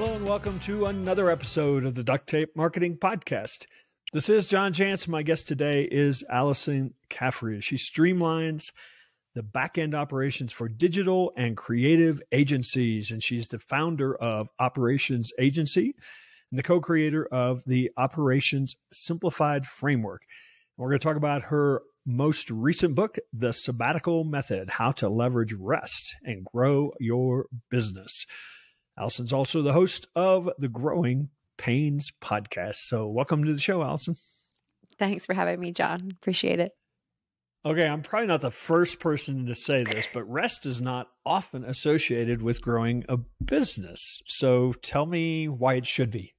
Hello and welcome to another episode of the Duct Tape Marketing Podcast. This is John Jantsch. My guest today is Alyson Caffrey. She streamlines the back-end operations for digital and creative agencies, and she's the founder of Operations Agency and the co-creator of the Operations Simplified Framework. We're going to talk about her most recent book, The Sabbatical Method, How to Leverage Rest and Grow Your Business. Alyson's also the host of the Growing Pains podcast. So welcome to the show, Alyson. Thanks for having me, John. Appreciate it. Okay, I'm probably not the first person to say this, but rest is not often associated with growing a business. So tell me why it should be.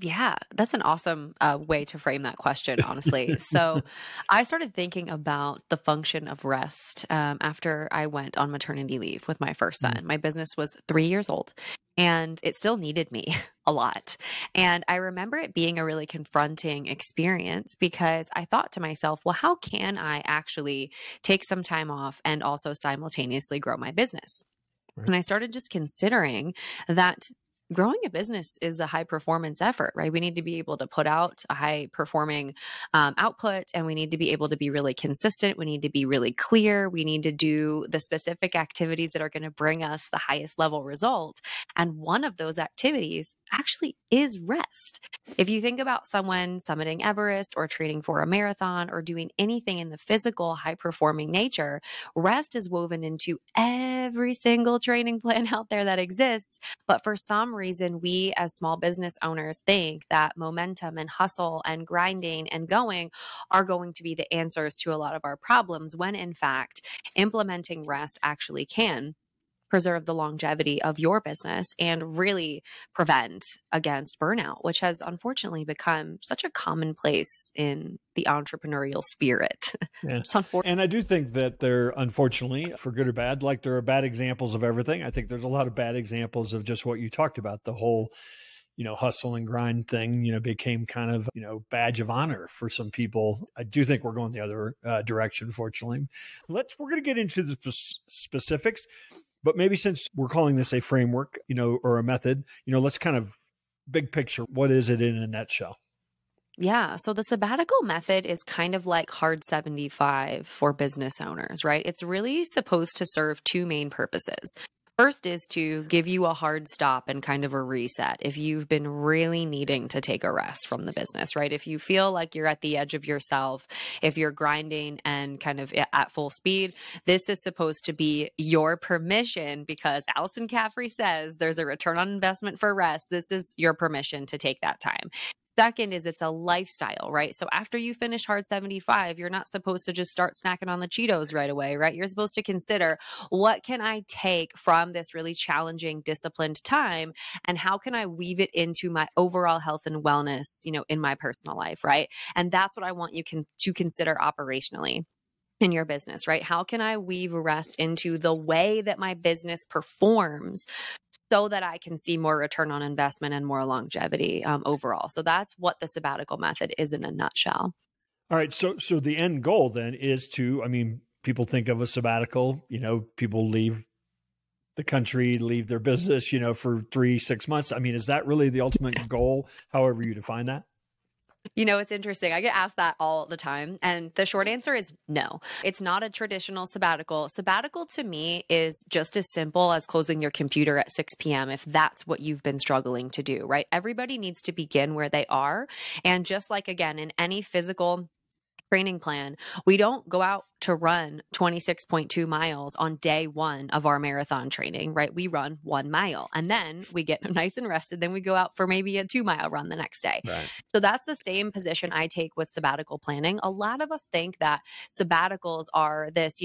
Yeah, that's an awesome way to frame that question, honestly. So I started thinking about the function of rest after I went on maternity leave with my first son. My business was 3 years old and it still needed me a lot. And I remember it being a really confronting experience because I thought to myself, well, how can I actually take some time off and also simultaneously grow my business? Right. And I started just considering that growing a business is a high performance effort, right? We need to be able to put out a high performing output, and we need to be able to be really consistent. We need to be really clear. We need to do the specific activities that are going to bring us the highest level result. And one of those activities actually is rest. If you think about someone summiting Everest or training for a marathon or doing anything in the physical high performing nature, rest is woven into every single training plan out there that exists. But for some reason, we as small business owners think that momentum and hustle and grinding and going are going to be the answers to a lot of our problems, when in fact, implementing rest actually can preserve the longevity of your business and really prevent against burnout, which has unfortunately become such a commonplace in the entrepreneurial spirit. Yeah. And I do think that there, unfortunately, for good or bad, like there are bad examples of everything. I think there's a lot of bad examples of just what you talked about, the whole, hustle and grind thing, became kind of, badge of honor for some people. I do think we're going the other direction, fortunately. We're going to get into the specifics. But maybe since we're calling this a framework, or a method, let's kind of big picture, what is it in a nutshell? Yeah. So the sabbatical method is kind of like hard 75 for business owners, right? It's really supposed to serve two main purposes. First is to give you a hard stop and kind of a reset if you've been really needing to take a rest from the business, right? If you feel like you're at the edge of yourself, if you're grinding and kind of at full speed, this is supposed to be your permission, because Alyson Caffrey says there's a return on investment for rest. This is your permission to take that time. Second is it's a lifestyle, right? So after you finish hard 75, you're not supposed to just start snacking on the Cheetos right away, right? You're supposed to consider, what can I take from this really challenging, disciplined time? And how can I weave it into my overall health and wellness, in my personal life, right? And that's what I want you to consider operationally in your business, right? How can I weave rest into the way that my business performs, so that I can see more return on investment and more longevity overall? So that's what the sabbatical method is in a nutshell. All right. So the end goal then is to, people think of a sabbatical, people leave the country, leave their business, for 3-6 months. Is that really the ultimate goal, however you define that? It's interesting. I get asked that all the time. And the short answer is no. It's not a traditional sabbatical. Sabbatical to me is just as simple as closing your computer at 6 p.m. if that's what you've been struggling to do, right? Everybody needs to begin where they are. And just like, again, in any physical training plan, we don't go out to run 26.2 miles on day one of our marathon training, right? We run 1 mile and then we get nice and rested. Then we go out for maybe a 2-mile run the next day. Right. So that's the same position I take with sabbatical planning. A lot of us think that sabbaticals are this,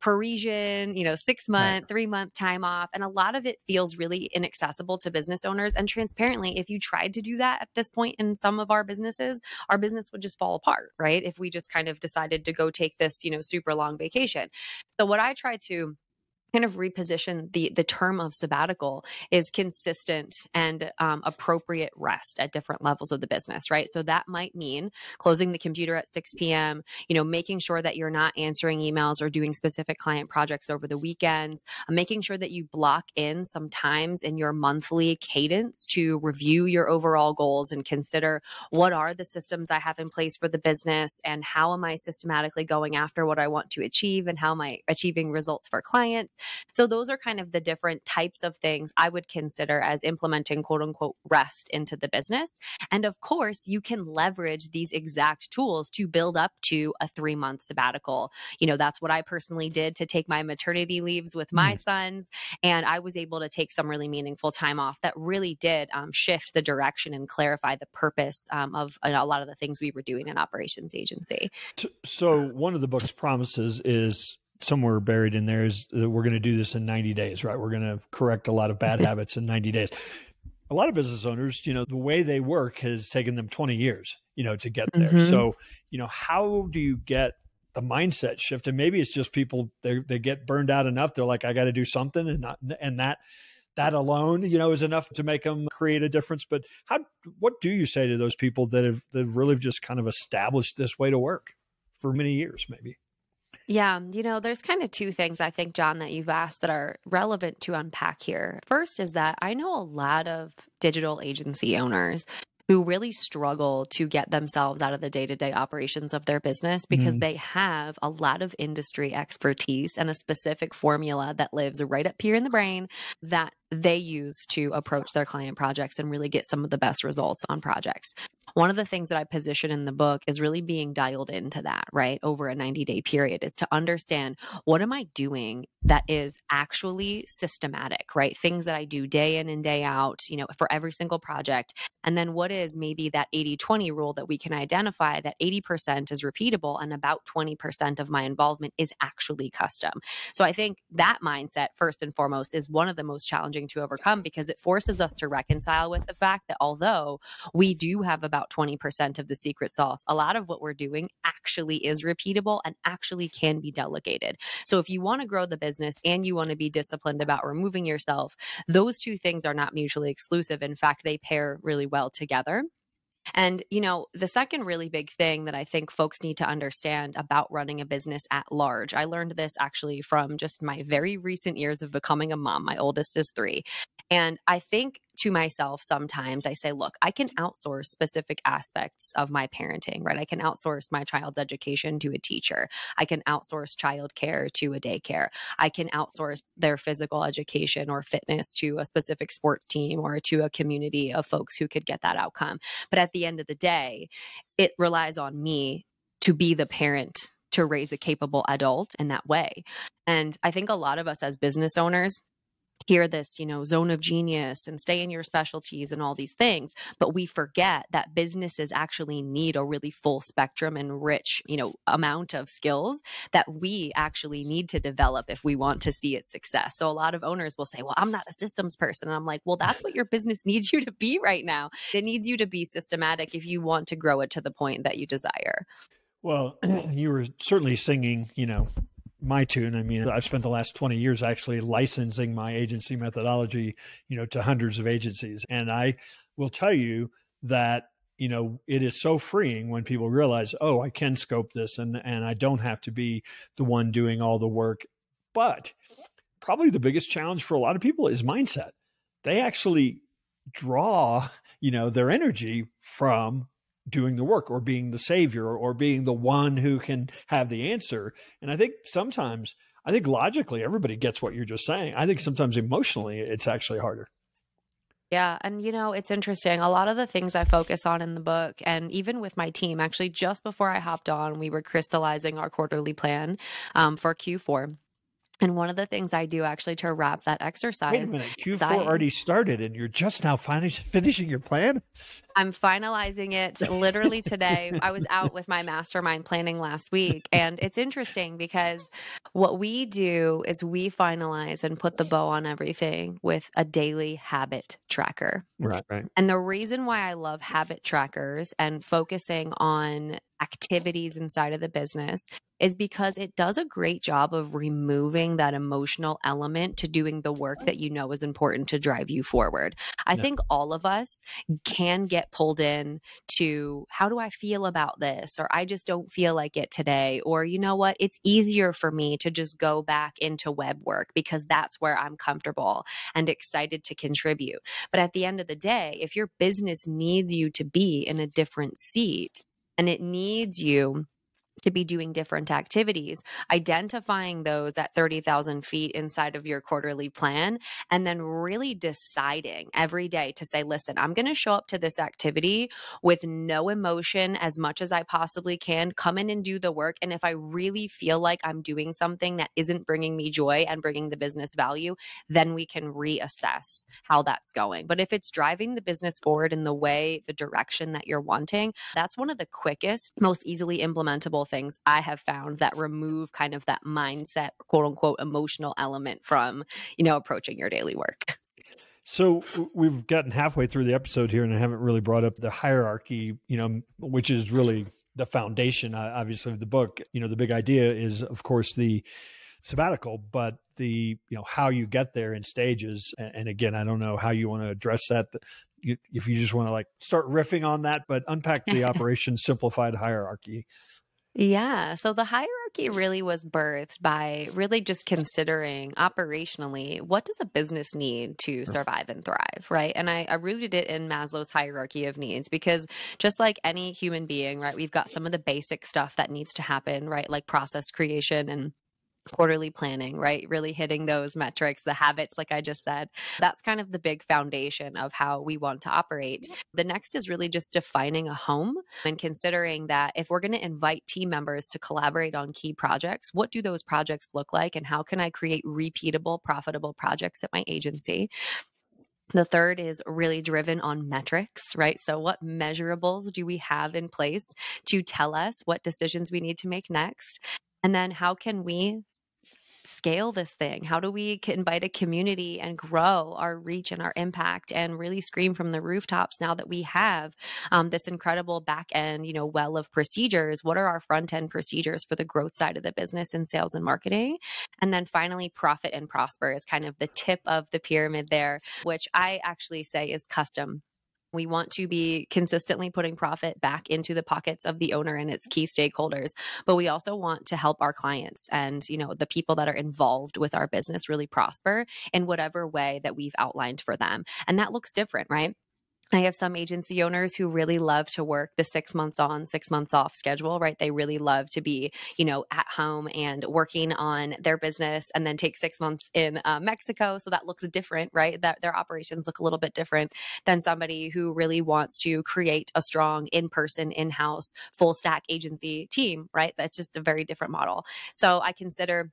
Parisian, 6-month, right, 3-month time off. And a lot of it feels really inaccessible to business owners. And transparently, if you tried to do that at this point in some of our businesses, our business would just fall apart, right? If we just kind of decided to go take this, super long vacation. So what I try to kind of reposition the term of sabbatical is consistent and appropriate rest at different levels of the business, right? So that might mean closing the computer at 6 p.m., you know, making sure that you're not answering emails or doing specific client projects over the weekends, making sure that you block in some times in your monthly cadence to review your overall goals and consider what are the systems I have in place for the business and how am I systematically going after what I want to achieve and how am I achieving results for clients. So those are kind of the different types of things I would consider as implementing quote unquote rest into the business. And of course, you can leverage these exact tools to build up to a 3-month sabbatical. You know, that's what I personally did to take my maternity leaves with my sons. And I was able to take some really meaningful time off that really did shift the direction and clarify the purpose of a lot of the things we were doing in operations agency. So one of the book's promises is, somewhere buried in there, is that we're going to do this in 90 days, right? We're going to correct a lot of bad habits in 90 days. A lot of business owners, you know, the way they work has taken them 20 years, you know, to get there. So, you know, how do you get the mindset shift? And maybe it's just people, they get burned out enough. They're like, I got to do something. And that alone, you know, is enough to make them create a difference. But what do you say to those people that really just kind of established this way to work for many years, maybe? Yeah. You know, there's kind of two things I think, John, that you've asked that are relevant to unpack here. First is that I know a lot of digital agency owners who really struggle to get themselves out of the day-to-day operations of their business because they have a lot of industry expertise and a specific formula that lives right up here in the brain that they use to approach their client projects and really get some of the best results on projects. One of the things that I position in the book is really being dialed into that, right? Over a 90-day period is to understand, what am I doing that is actually systematic, right? Things that I do day in and day out, you know, for every single project. And then what is maybe that 80-20 rule that we can identify that 80% is repeatable and about 20% of my involvement is actually custom. So I think that mindset, first and foremost, is one of the most challenging to overcome because it forces us to reconcile with the fact that although we do have about 20% of the secret sauce, a lot of what we're doing actually is repeatable and actually can be delegated. So if you want to grow the business and you want to be disciplined about removing yourself, those two things are not mutually exclusive. In fact, they pair really well together. And, you know, the second really big thing that I think folks need to understand about running a business at large, I learned this actually from just my very recent years of becoming a mom. My oldest is 3. And I think to myself, sometimes I say, look, I can outsource specific aspects of my parenting, right? I can outsource my child's education to a teacher. I can outsource childcare to a daycare. I can outsource their physical education or fitness to a specific sports team or to a community of folks who could get that outcome. But at the end of the day, it relies on me to be the parent to raise a capable adult in that way. And I think a lot of us as business owners hear this, you know, zone of genius and stay in your specialties and all these things. But we forget that businesses actually need a really full spectrum and rich, you know, amount of skills that we actually need to develop if we want to see its success. So a lot of owners will say, well, I'm not a systems person. And I'm like, well, that's what your business needs you to be right now. It needs you to be systematic if you want to grow it to the point that you desire. Well, you were certainly singing, you know, my tune. I mean, I've spent the last 20 years actually licensing my agency methodology, you know, to hundreds of agencies. And I will tell you that, you know, it is so freeing when people realize, oh, I can scope this and I don't have to be the one doing all the work. But probably the biggest challenge for a lot of people is mindset. They actually draw, you know, their energy from doing the work or being the savior or being the one who can have the answer. And I think sometimes, I think logically, everybody gets what you're just saying. I think sometimes emotionally, it's actually harder. Yeah. And, you know, it's interesting. A lot of the things I focus on in the book, and even with my team, actually, just before I hopped on, we were crystallizing our quarterly plan for Q4. And one of the things I do actually to wrap that exercise. Wait a minute, Q4 already started and you're just now finally finishing your plan? I'm finalizing it literally today. I was out with my mastermind planning last week, and it's interesting because what we do is we finalize and put the bow on everything with a daily habit tracker. Right, right. And the reason why I love habit trackers and focusing on activities inside of the business is because it does a great job of removing that emotional element to doing the work that you know is important to drive you forward. I think all of us can get pulled in to how do I feel about this? Or I just don't feel like it today. Or you know what? It's easier for me to just go back into web work because that's where I'm comfortable and excited to contribute. But at the end of the day, if your business needs you to be in a different seat and it needs you to be doing different activities, identifying those at 30,000 feet inside of your quarterly plan, and then really deciding every day to say, listen, I'm going to show up to this activity with no emotion as much as I possibly can, come in and do the work. And if I really feel like I'm doing something that isn't bringing me joy and bringing the business value, then we can reassess how that's going. But if it's driving the business forward in the way, the direction that you're wanting, that's one of the quickest, most easily implementable things I have found that remove kind of that mindset, quote unquote, emotional element from, you know, approaching your daily work. So we've gotten halfway through the episode here and I haven't really brought up the hierarchy, you know, which is really the foundation, obviously, of the book. You know, the big idea is, of course, the sabbatical, but the, you know, how you get there in stages. And again, I don't know how you want to address that. If you just want to like start riffing on that, but unpack the Operation Simplified hierarchy. Yeah. So the hierarchy really was birthed by really just considering operationally, what does a business need to survive and thrive, right? And I rooted it in Maslow's hierarchy of needs, because just like any human being, right, we've got some of the basic stuff that needs to happen, right? Like process creation and quarterly planning, right? Really hitting those metrics, the habits, like I just said, that's kind of the big foundation of how we want to operate. The next is really just defining a home and considering that if we're going to invite team members to collaborate on key projects, what do those projects look like? And how can I create repeatable, profitable projects at my agency? The third is really driven on metrics, right? So what measurables do we have in place to tell us what decisions we need to make next? And then how can we scale this thing? How do we invite a community and grow our reach and our impact and really scream from the rooftops now that we have this incredible back end, you know, well of procedures? What are our front end procedures for the growth side of the business in sales and marketing? And then finally, profit and prosper is kind of the tip of the pyramid there, which I actually say is custom. We want to be consistently putting profit back into the pockets of the owner and its key stakeholders, but we also want to help our clients and, you know, the people that are involved with our business really prosper in whatever way that we've outlined for them. And that looks different, right? I have some agency owners who really love to work the 6 months on, 6 months off schedule, right? They really love to be, you know, at home and working on their business and then take 6 months in Mexico. So that looks different, right? That their operations look a little bit different than somebody who really wants to create a strong in-person, in-house, full stack agency team, right? That's just a very different model. So I consider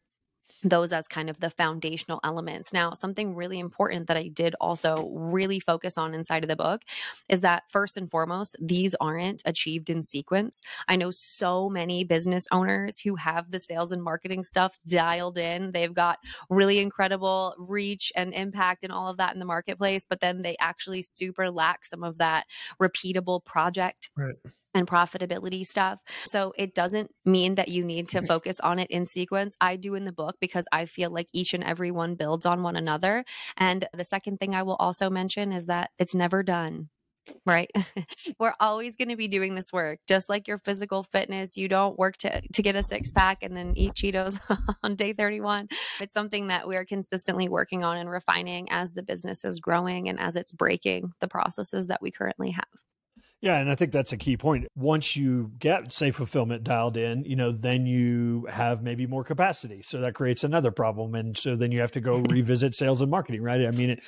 those as kind of the foundational elements. Now, something really important that I did also really focus on inside of the book is that first and foremost, these aren't achieved in sequence. I know so many business owners who have the sales and marketing stuff dialed in. They've got really incredible reach and impact and all of that in the marketplace, but then they actually super lack some of that repeatable project and profitability stuff. So it doesn't mean that you need to focus on it in sequence. I do in the book, because I feel like each and every one builds on one another. And the second thing I will also mention is that it's never done. Right? We're always going to be doing this work, just like your physical fitness. You don't work to get a six pack and then eat Cheetos on day 31. It's something that we are consistently working on and refining as the business is growing and as it's breaking the processes that we currently have. Yeah. And I think that's a key point. Once you get, say, fulfillment dialed in, you know, then you have maybe more capacity. So that creates another problem. And so then you have to go revisit sales and marketing, right? I mean,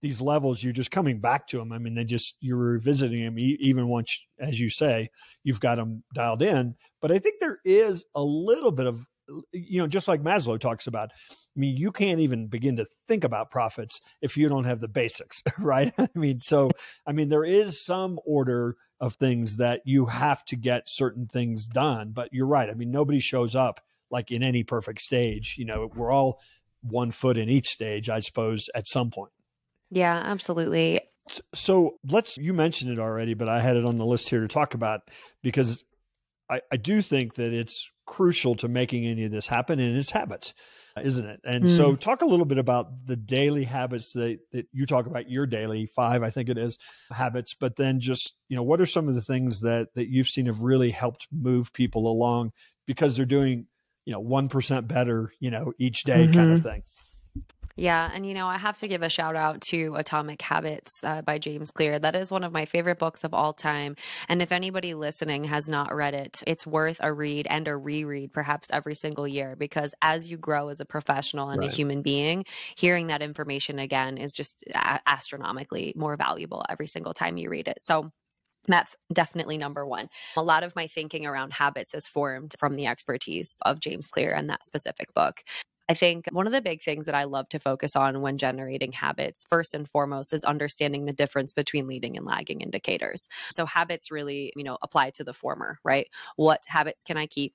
these levels, you're just coming back to them. I mean, you're revisiting them even once, as you say, you've got them dialed in. But I think there is a little bit of you know, just like Maslow talks about, I mean, you can't even begin to think about profits if you don't have the basics, right? I mean, so, I mean, there is some order of things that you have to get certain things done, but you're right. I mean, nobody shows up like in any perfect stage. You know, we're all one foot in each stage, I suppose, at some point. Yeah, absolutely. So let's, you mentioned it already, but I had it on the list here to talk about, because I do think that it's crucial to making any of this happen, and it's habits, isn't it? And so talk a little bit about the daily habits that you talk about, your daily 5, I think it is, habits, but then just, you know, what are some of the things that you've seen have really helped move people along because they're doing, you know, 1% better, you know, each day kind of thing? Yeah. And, you know, I have to give a shout out to Atomic Habits by James Clear. That is one of my favorite books of all time. And if anybody listening has not read it, it's worth a read and a reread perhaps every single year, because as you grow as a professional and a human being, hearing that information again is just astronomically more valuable every single time you read it. So that's definitely number one. A lot of my thinking around habits is formed from the expertise of James Clear and that specific book. I think one of the big things that I love to focus on when generating habits, first and foremost, is understanding the difference between leading and lagging indicators. So habits really, you know, apply to the former, right? What habits can I keep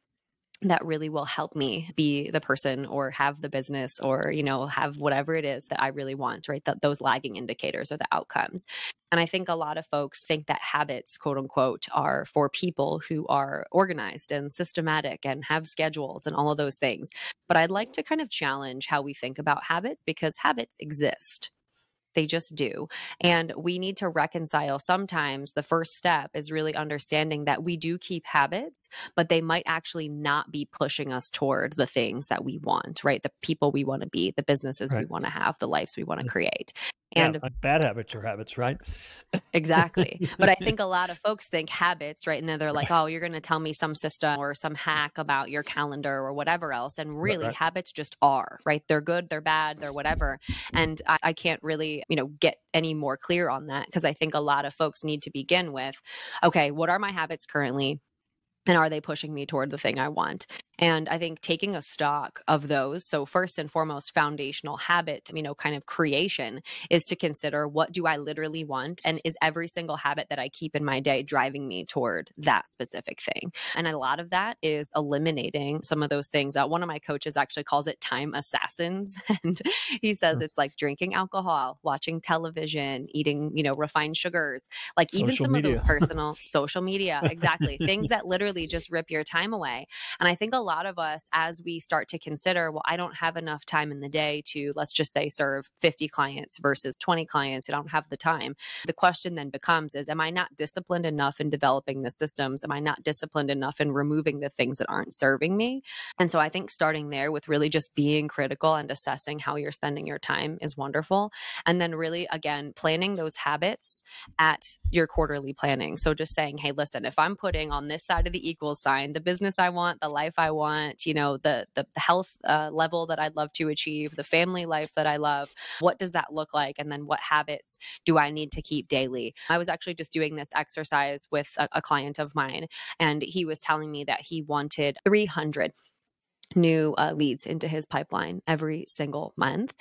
that really will help me be the person or have the business or, you know, have whatever it is that I really want, right? Those lagging indicators are the outcomes. And I think a lot of folks think that habits, quote unquote, are for people who are organized and systematic and have schedules and all of those things. But I'd like to kind of challenge how we think about habits, because habits exist. They just do. And we need to reconcile sometimes. The first step is really understanding that we do keep habits, but they might actually not be pushing us toward the things that we want, right? The people we want to be, the businesses we want to have, the lives we want to create. And yeah, bad habits are habits, right? Exactly. But I think a lot of folks think habits, right? And then they're like, oh, you're going to tell me some system or some hack about your calendar or whatever else. And really habits just are, right? They're good, they're bad, they're whatever. And I can't really, you know, get any more clear on that, because I think a lot of folks need to begin with, okay, what are my habits currently? And are they pushing me toward the thing I want? And I think taking a stock of those. So first and foremost, foundational habit, you know, kind of creation is to consider, what do I literally want? And is every single habit that I keep in my day driving me toward that specific thing? And a lot of that is eliminating some of those things. One of my coaches actually calls it time assassins. And he says it's like drinking alcohol, watching television, eating, you know, refined sugars, like even some of those personal social media, exactly, things that literally just rip your time away. And I think a lot of us, as we start to consider, well, I don't have enough time in the day to, let's just say, serve 50 clients versus 20 clients who don't have the time. The question then becomes is, am I not disciplined enough in developing the systems? Am I not disciplined enough in removing the things that aren't serving me? And so I think starting there with really just being critical and assessing how you're spending your time is wonderful. And then really, again, planning those habits at your quarterly planning. So just saying, hey, listen, if I'm putting on this side of the equals sign, the business I want, the life I want, you know, the health level that I'd love to achieve, the family life that I love, what does that look like? And then what habits do I need to keep daily? I was actually just doing this exercise with a client of mine, and he was telling me that he wanted 300 new leads into his pipeline every single month.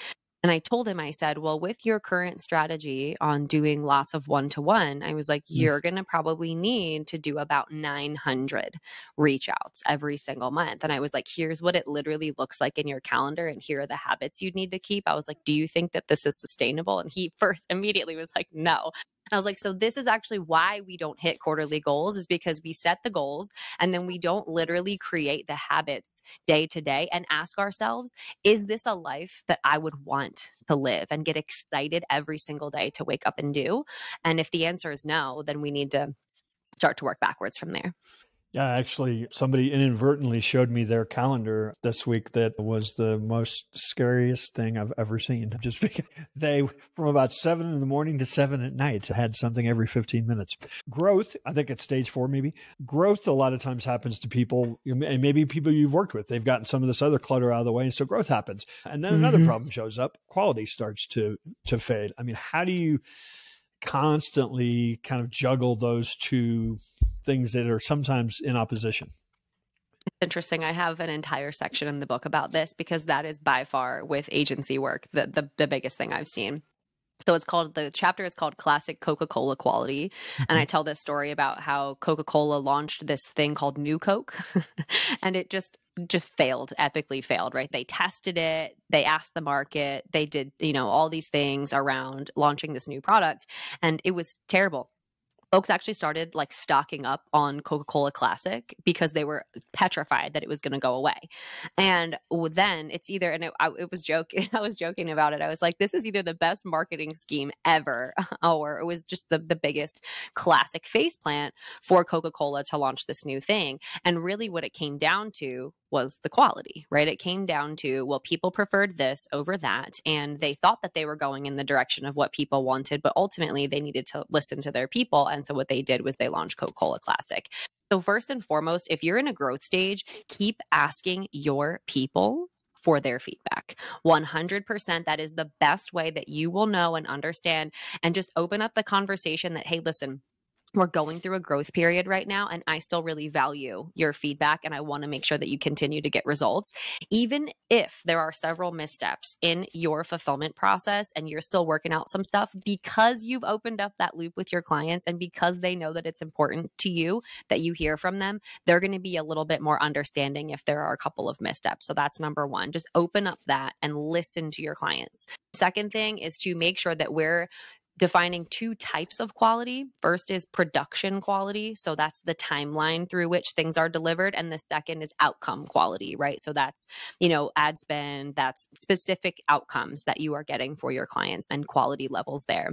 And I told him, I said, well, with your current strategy on doing lots of one-to-one, I was like, you're going to probably need to do about 900 reach outs every single month. And I was like, here's what it literally looks like in your calendar. And here are the habits you'd need to keep. I was like, do you think that this is sustainable? And he immediately was like, no. I was like, so this is actually why we don't hit quarterly goals, is because we set the goals and then we don't literally create the habits day to day and ask ourselves, is this a life that I would want to live and get excited every single day to wake up and do? And if the answer is no, then we need to start to work backwards from there. Yeah, actually, somebody inadvertently showed me their calendar this week. That was the most scariest thing I've ever seen. Just because they, from about 7 in the morning to 7 at night, had something every 15 minutes. Growth, I think it's stage 4 maybe. Growth a lot of times happens to people, and maybe people you've worked with. They've gotten some of this other clutter out of the way, and so growth happens. And then another problem shows up. Quality starts to fade. I mean, how do you constantly kind of juggle those two things that are sometimes in opposition? Interesting. I have an entire section in the book about this because that is by far with agency work, the biggest thing I've seen. So it's called, the chapter is called Classic Coca-Cola Quality. And I tell this story about how Coca-Cola launched this thing called New Coke and it just failed, epically failed, right? They tested it, they asked the market, they did, you know, all these things around launching this new product and it was terrible. Folks actually started like stocking up on Coca-Cola Classic because they were petrified that it was going to go away. And then it's either, and I was joking about it. I was like, this is either the best marketing scheme ever, or it was just the biggest classic faceplant for Coca-Cola to launch this new thing. And really what it came down to was the quality, right? It came down to, well, people preferred this over that. And they thought that they were going in the direction of what people wanted, but ultimately they needed to listen to their people. And so what they did was they launched Coca-Cola Classic. So first and foremost, if you're in a growth stage, keep asking your people for their feedback. 100%. That is the best way that you will know and understand, and just open up the conversation that, hey, listen, we're going through a growth period right now, and I still really value your feedback, and I want to make sure that you continue to get results. Even if there are several missteps in your fulfillment process and you're still working out some stuff, because you've opened up that loop with your clients and because they know that it's important to you that you hear from them, they're going to be a little bit more understanding if there are a couple of missteps. So that's number one. Just open up that and listen to your clients. Second thing is to make sure that we're defining two types of quality. First is production quality. So that's the timeline through which things are delivered. And the second is outcome quality, right? So that's, you know, ad spend, that's specific outcomes that you are getting for your clients and quality levels there.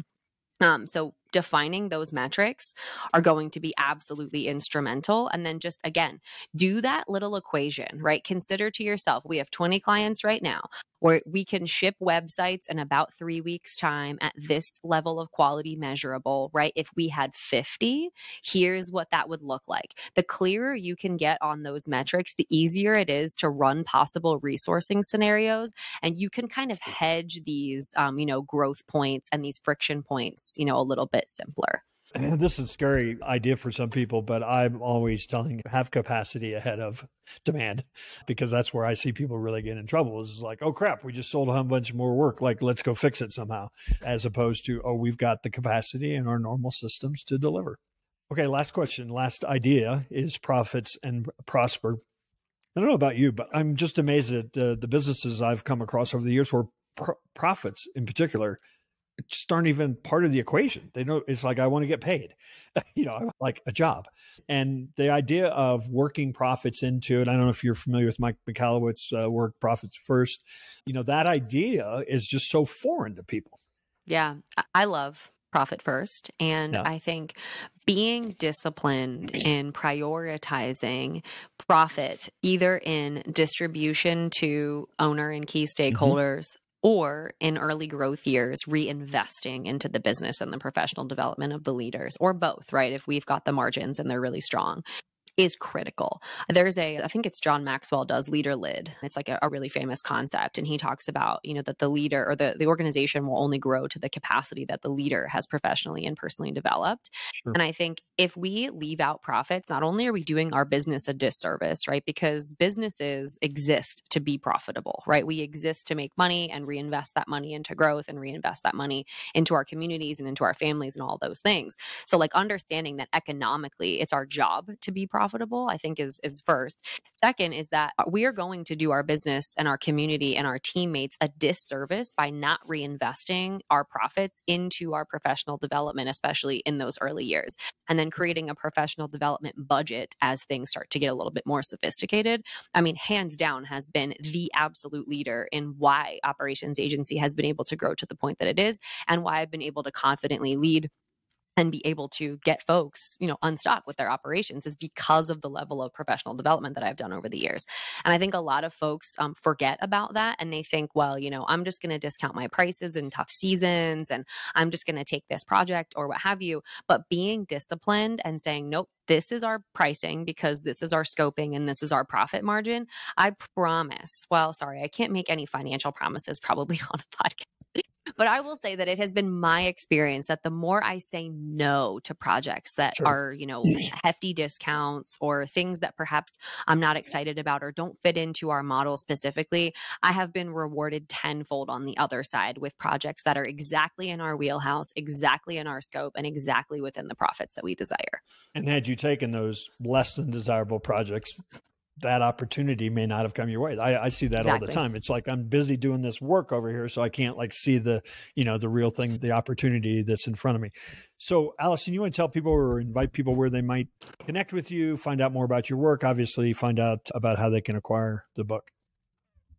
So defining those metrics are going to be absolutely instrumental. And then just, again, do that little equation, right? Consider to yourself, we have 20 clients right now, where we can ship websites in about 3 weeks time at this level of quality measurable, right? If we had 50, here's what that would look like. The clearer you can get on those metrics, the easier it is to run possible resourcing scenarios. And you can kind of hedge these, you know, growth points and these friction points, you know, a little bit simpler. This is a scary idea for some people, but I'm always telling you, have capacity ahead of demand, because that's where I see people really get in trouble. Is like, oh crap, we just sold a whole bunch more work. Like, let's go fix it somehow, as opposed to, oh, we've got the capacity in our normal systems to deliver. Okay. Last question. Last idea is profits and prosper. I don't know about you, but I'm just amazed at the businesses I've come across over the years where profits in particular just aren't even part of the equation. They know it's like, I want to get paid, you know, like a job. And the idea of working profits into it, I don't know if you're familiar with Mike Mikalowicz's work, Profits First, you know, that idea is just so foreign to people. Yeah. I love Profit First. And yeah. I think being disciplined in prioritizing profit, either in distribution to owner and key stakeholders, or in early growth years, reinvesting into the business and the professional development of the leaders, or both, right? If we've got the margins and they're really strong, is critical. There's a, I think it's John Maxwell does Leader Lid. It's like a really famous concept. And he talks about, you know, that the leader or the organization will only grow to the capacity that the leader has professionally and personally developed. Sure. And I think if we leave out profits, not only are we doing our business a disservice, right? Because businesses exist to be profitable, right? We exist to make money and reinvest that money into growth and reinvest that money into our communities and into our families and all those things. So like understanding that economically it's our job to be profitable, I think is first. Second is that we are going to do our business and our community and our teammates a disservice by not reinvesting our profits into our professional development, especially in those early years. And then creating a professional development budget as things start to get a little bit more sophisticated. I mean, hands down has been the absolute leader in why Operations Agency has been able to grow to the point that it is, and why I've been able to confidently lead and be able to get folks, you know, unstuck with their operations, is because of the level of professional development that I've done over the years. And I think a lot of folks forget about that. And they think, well, you know, I'm just going to discount my prices in tough seasons, and I'm just going to take this project or what have you. But being disciplined and saying, nope, this is our pricing because this is our scoping and this is our profit margin. I promise. Well, sorry, I can't make any financial promises probably on a podcast. But I will say that it has been my experience that the more I say no to projects that are, you know, hefty discounts or things that perhaps I'm not excited about or don't fit into our model specifically, I have been rewarded tenfold on the other side with projects that are exactly in our wheelhouse, exactly in our scope, and exactly within the profits that we desire. And had you taken those less than desirable projects, that opportunity may not have come your way. I see that exactly all the time. It's like, I'm busy doing this work over here, so I can't like see the, you know, the real thing, the opportunity that's in front of me. So Alyson, you want to tell people or invite people where they might connect with you, find out more about your work, obviously find out about how they can acquire the book.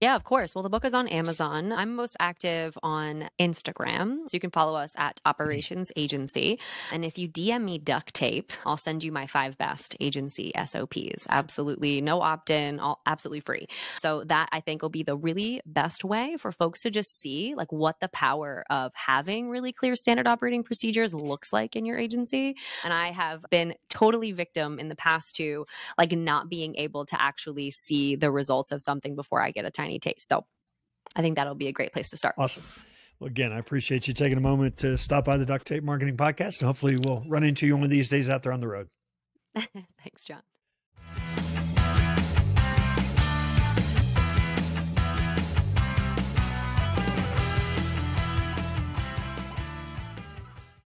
Yeah, of course. Well, the book is on Amazon. I'm most active on Instagram. So you can follow us at Operations Agency. And if you DM me duct tape, I'll send you my 5 best agency SOPs. Absolutely no opt-in, all absolutely free. So that I think will be the really best way for folks to just see like what the power of having really clear standard operating procedures looks like in your agency. And I have been totally victim in the past to like not being able to actually see the results of something before I get a tiny taste. So I think that'll be a great place to start. Awesome. Well, again, I appreciate you taking a moment to stop by the Duct Tape Marketing Podcast, and hopefully we'll run into you one of these days out there on the road. Thanks, John.